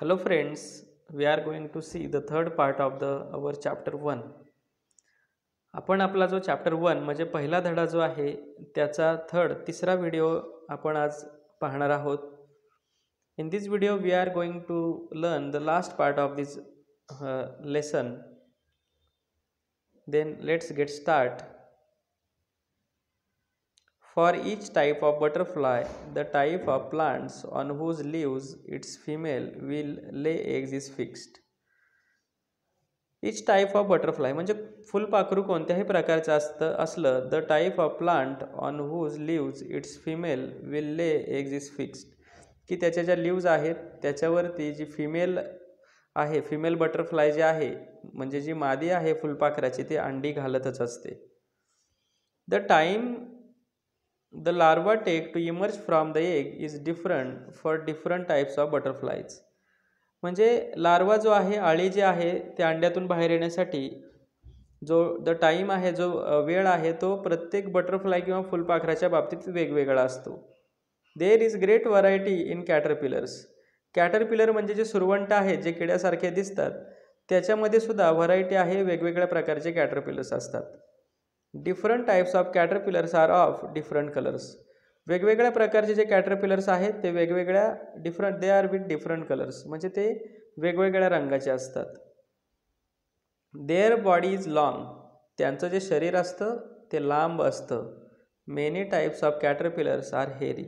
Hello friends, we are going to see the third part of our chapter 1. आपण आपला जो chapter 1 म्हणजे पहिला धडा जो आहे त्याचा तिसरा व्हिडिओ आपण आज पाहणार आहोत. In this video we are going to learn the last part of this lesson. Then let's get start. For each type of butterfly, the type of plants on whose leaves its female will lay eggs is fixed. Each type of butterfly म्हणजे फुलपाखरू कोणत्याही प्रकारचं असलं the type of plant on whose leaves its female will lay eggs is fixed. की त्याच्या ज्या leaves आहेत त्याच्यावरती जी female आहे female butterfly जी आहे म्हणजे जी मादी आहे फुलपाखराची ती अंडी घालतच असते. The time the larva take to emerge from the egg is different for different types of butterflies. म्हणजे लार्वा जो आहे अळी जी आहे ते अंड्यातून बाहेर येण्यासाठी जो द टाइम आहे जो वेळ आहे तो प्रत्येक बटरफ्लाई किंवा फुलपाखराच्या बाबतीत वेगवेगळा असतो. There is great variety in caterpillars. Caterpillar म्हणजे जे सुरवंट आहे जे किड्यासारखे दिसतात त्याच्यामध्ये सुद्धा व्हरायटी आहे वेगवेगळ्या प्रकारचे कॅटरपिलर्स असतात. Different types of caterpillars are of different colours. वेगवेगळ्या प्रकारचे जे कैटरपिलर्स आहेत ते वेगवेगळ्या different they are with different colours म्हणजे ते वेगवेगळ्या रंगाचे असतात. Their body is long. त्यांचं जे शरीर असतं ते लांब असतं. Many types of caterpillars are hairy.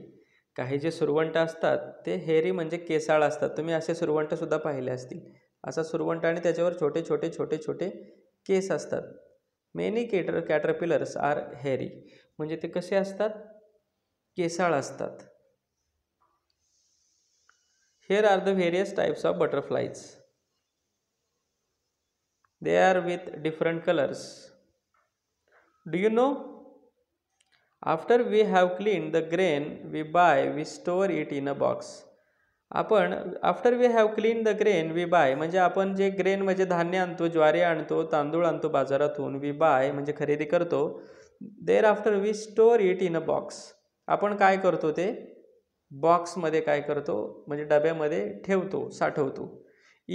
काही जे सुरवंट असतात ते हेरी म्हणजे केसाळ असतात. तुम्ही असे सुरवंट सुद्धा पाहिले असतील. असा सुरवंट आणि त्याच्यावर छोटे छोटे छोटे छोटे केस असतात. मेनी कैटरपिलर्स आर हेरी म्हणजे ते कसे असतात केसाळ असतात. Here are the various types of butterflies. They are with different colours. Do you know after we have clean the grain we buy we store it in a box. आपण after we have clean the grain we buy म्हणजे आपण जे grain म्हणजे धान्य आणतो ज्वारी आणतो तांदूळ आणतो बाजारातून वी बाय म्हणजे खरेदी करतो. There after we store it in a box. आपण काय करतो ते बॉक्समध्ये काय करतो म्हणजे डब्यामध्ये ठेवतो साठवतो.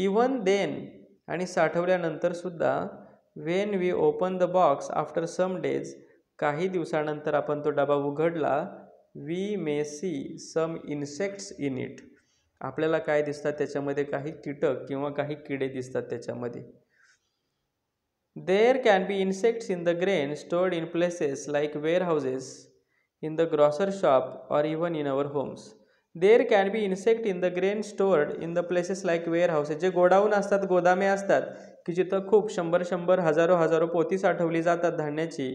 इवन देन आणि साठवल्यानंतरसुद्धा when we open the box after some days काही दिवसानंतर आपण तो डबा उघडला we may see some insects in it. आपल्याला काय दिसतात त्याच्यामध्ये काही कीटक किंवा काही किडे दिसतात त्याच्यामध्ये. There can be insects in the grain stored in places like warehouses in the grocer shop or even in our homes. There can be insect in the grain stored in the places like warehouses. जे godown असतात गोदामे असतात की जिथं खूप शंभर शंभर हजारो हजारो पोती साठवली जातात धान्याची.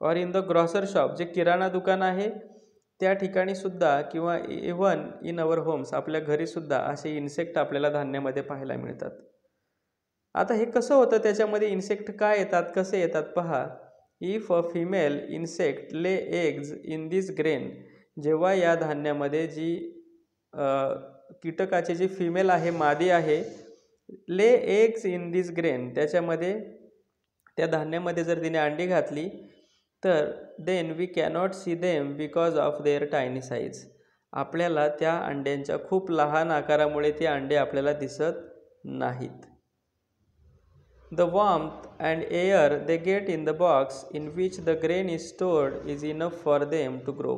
और इन द ग्रॉसर शॉप जे किराणा दुकान आहे त्या ठिकाणी सुद्धा किंवा इवन इन अवर होम्स आपल्या घरी सुद्धा असे इन्सेक्ट आपल्याला धान्यामध्ये पाहायला मिळतात. आता हे कसं होतं त्याच्यामध्ये इन्सेक्ट काय येतात कसे येतात पहा. If a female insect lay eggs in this grain. जेव्हा या धान्यामध्ये जी कीटकाची जी फीमेल आहे मादी आहे ले एग्ज इन दिस ग्रेन त्याच्यामध्ये त्या धान्यामध्ये जर तिने अंडी घातली तर then we cannot see them because of their tiny size. आपल्याला त्या अंड्यांच्या खूप लहान आकारामुळे ते अंडे आपल्याला दिसत नाहीत. The warmth and air they get in the box in which the grain is stored is enough for them to grow.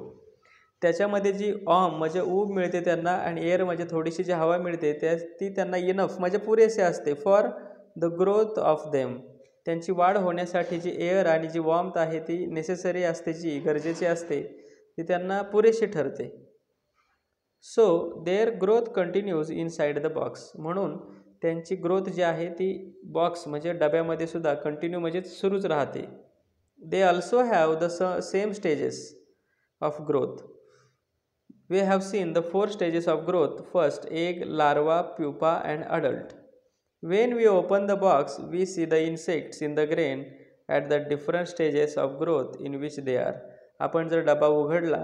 त्याच्यामध्ये जी ऑम म्हणजे ऊब मिळते त्यांना आणि एअर म्हणजे थोडीशी जी हवा मिळते ती त्यांना इनफ म्हणजे पुरेसे असते for the growth of them. त्यांची वाढ होण्यासाठी जी एअर आणि जी वॉर्मथ आहे ती नेसेसरी असते जी गरजेची असते ती त्यांना पुरेशी ठरते. So their growth continues inside the box. म्हणून त्यांची ग्रोथ जी आहे ती बॉक्स म्हणजे डब्यामध्ये सुद्धा कंटिन्यू म्हणजे सुरूच राहते. They also have the same stages of growth. We have seen the 4 stages of growth. First egg larva pupa and adult. When we open the box, we see the insects in the grain at the different stages of growth in which they are. आपण जर डबा उघडला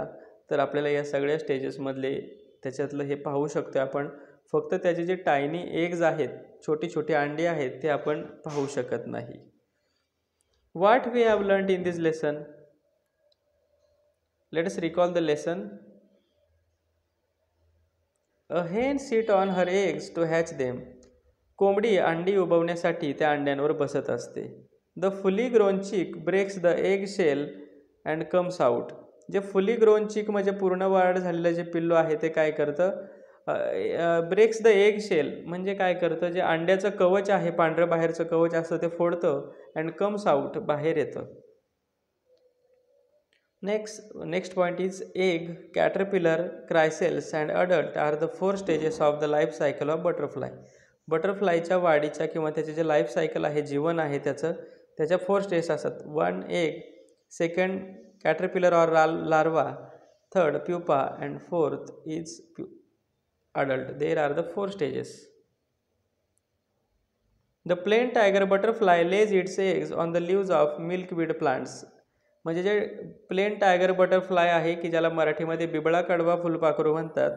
तर आपल्याला या सगळ्या स्टेजेसमधले त्याच्यातलं हे पाहू शकतो. आपण फक्त त्याचे जे टायनी एग्ज आहेत छोटी छोटी अंडी आहेत ते आपण पाहू शकत नाही. What we have learnt in this lesson? Let us recall the lesson. A hen sit on her eggs to hatch them. कोंबडी अंडी उबवण्यासाठी त्या अंड्यांवर बसत असते. The fully grown chick breaks the egg shell and comes out. जे fully grown chick म्हणजे पूर्ण वाढ झालेलं जे पिल्लू आहे ते काय करतं, ब्रेक्स द एग शेल म्हणजे काय करतं, जे अंड्याचं कवच आहे पांढरं बाहेरचं कवच असतं ते फोडतं अँड कम्स आउट बाहेर येतं. Next point is egg caterpillar chrysalis and adult are the four stages of the life cycle of butterfly. बटरफ्लायच्या वाढीच्या किंवा त्याचे जे लाईफ सायकल आहे जीवन आहे त्याच्या फोर स्टेज असतात. वन एग, सेकंड कॅटरपिलर और larva, third pupa and fourth is adult. There are the four stages. The plain tiger butterfly lays its eggs on the leaves of milkweed plants. म्हणजे जे plain tiger butterfly आहे की ज्याला मराठीमध्ये बिबळा कडवा फुलपाखरू म्हणतात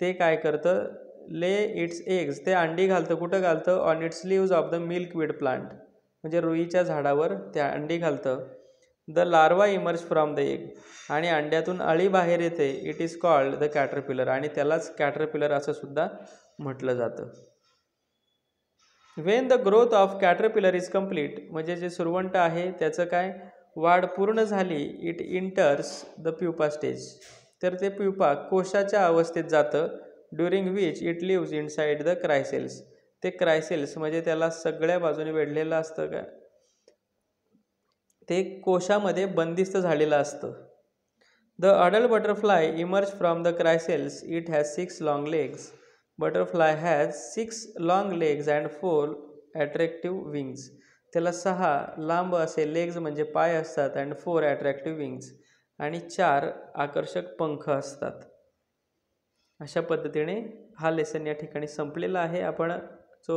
ते काय करतं, ले इट्स एग्स ते अंडी घालतं. कुठं घालतं, on its leaves of the milkweed plant म्हणजे रुईच्या झाडावर त्या अंडी घालतं. The larva emerge from the egg आणि अंड्यातून अळी बाहेर येते. It is called the caterpillar आणि त्यालाच कॅटरपिलर असं सुद्धा म्हटलं जातं. When the growth of caterpillar is complete म्हणजे जे सुरवंट आहे त्याचं काय वाढ पूर्ण झाली, it enters the pupa stage तर ते प्युपा कोशाच्या अवस्थेत जातं. During which it leaves inside the chrysalis. ते क्रायसेल्स म्हणजे त्याला सगळ्या बाजूने वेढलेलं असतं का ते कोशामध्ये बंदिस्त झालेलं असतं. The adult butterfly emerge from the chrysalis. It has six long legs. Butterfly has six long legs and four attractive wings. त्याला सहा लांब असे लेग्स म्हणजे पाय असतात अँड फोर ॲट्रॅक्टिव्ह विंग्स आणि चार आकर्षक पंख असतात. अशा पद्धतीने हा लेसन या ठिकाणी संपलेला आहे. आपण जो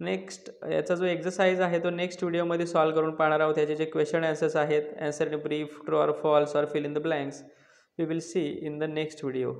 नेक्स्ट याचा जो एक्सरसाइज आहे तो नेक्स्ट व्हिडिओमध्ये सॉल्व करून पाहणार आहोत. याचे जे क्वेश्चन ॲन्सर्स आहेत, answer brief, true or false और fill in the blanks, we will see in the next video.